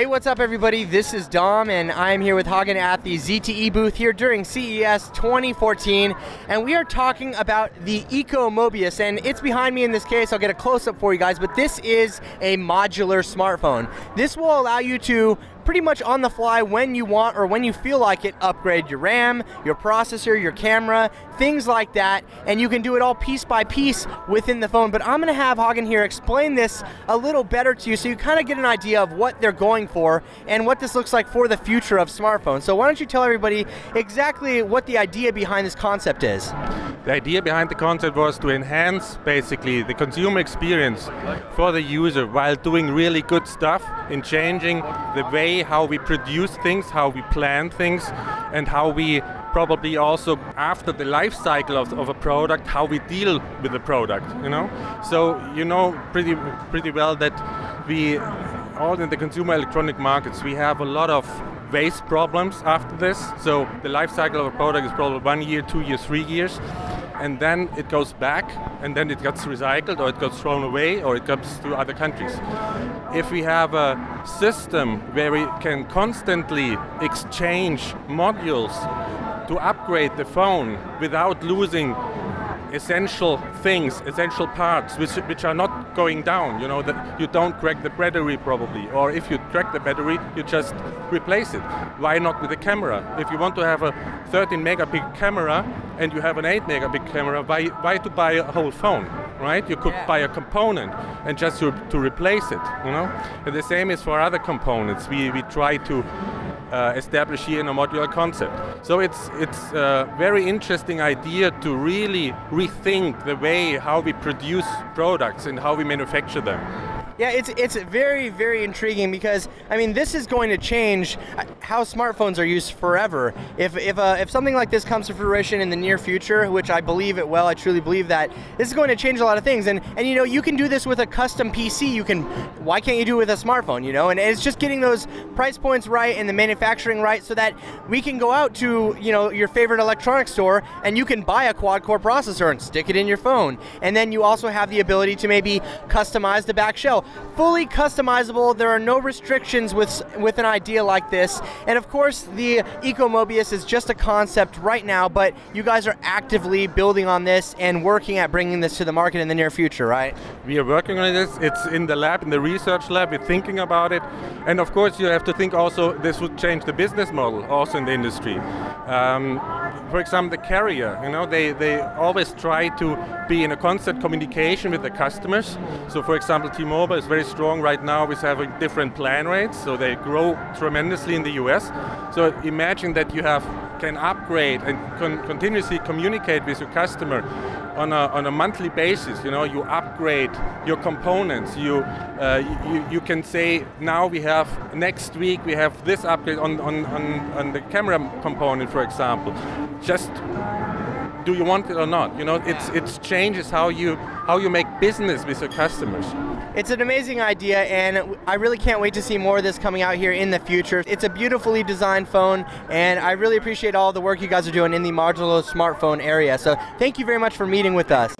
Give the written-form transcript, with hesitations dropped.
Hey, what's up everybody? This is Dom and I'm here with Hagen at the ZTE booth here during CES 2014, and we are talking about the Eco-Mobius, and it's behind me in this case. I'll get a close-up for you guys, but this is a modular smartphone. This will allow you to pretty much on the fly when you want or when you feel like it, upgrade your RAM, your processor, your camera, things like that, and you can do it all piece by piece within the phone. But I'm gonna have Hagen here explain this a little better to you so you kind of get an idea of what they're going for and what this looks like for the future of smartphones. So why don't you tell everybody exactly what the idea behind this concept is? The idea behind the concept was to enhance basically the consumer experience for the user while doing really good stuff in changing the way how we produce things, how we plan things, and how we probably also after the life cycle of a product, how we deal with the product, you know? So you know pretty well that we all in the consumer electronic markets, we have a lot of waste problems after this. So the life cycle of a product is probably 1 year, 2 years, 3 years, and then it goes back and then it gets recycled or it gets thrown away or it comes to other countries. If we have a system where we can constantly exchange modules to upgrade the phone without losing essential things, essential parts, which are not going down, you know, that you don't crack the battery probably, or if you crack the battery, you just replace it. Why not with a camera? If you want to have a 13-megapixel camera and you have an 8-megapixel camera, why to buy a whole phone, right? You could buy a component and just to replace it, you know? And the same is for other components. We try to establish here in a modular concept. So it's a very interesting idea to really rethink the way how we produce products and how we manufacture them. Yeah, it's very, very intriguing because, I mean, this is going to change how smartphones are used forever. If something like this comes to fruition in the near future, which I believe it will, I truly believe that, this is going to change a lot of things. And you know, you can do this with a custom PC. You can, why can't you do it with a smartphone, you know? And it's just getting those price points right and the manufacturing right so that we can go out to, you know, your favorite electronics store and you can buy a quad-core processor and stick it in your phone. And then you also have the ability to maybe customize the back shell. Fully customizable. There are no restrictions with an idea like this. And of course, the Eco-Mobius is just a concept right now, but you guys are actively building on this and working at bringing this to the market in the near future, right? We are working on this. It's in the lab, in the research lab. We're thinking about it. And of course, you have to think also this would change the business model also in the industry. For example, the carrier, you know, they always try to be in a constant communication with the customers. So for example, T-Mobile is very strong right now with having different plan rates, so they grow tremendously in the US. So imagine that you can upgrade and continuously communicate with your customer on a monthly basis. You know, you upgrade your components. You can say, now we have, next week we have this upgrade on the camera component, for example. Just do you want it or not? You know, it's changes how you make business with your customers. It's an amazing idea, and I really can't wait to see more of this coming out here in the future. It's a beautifully designed phone, and I really appreciate all the work you guys are doing in the modular smartphone area. So thank you very much for meeting with us.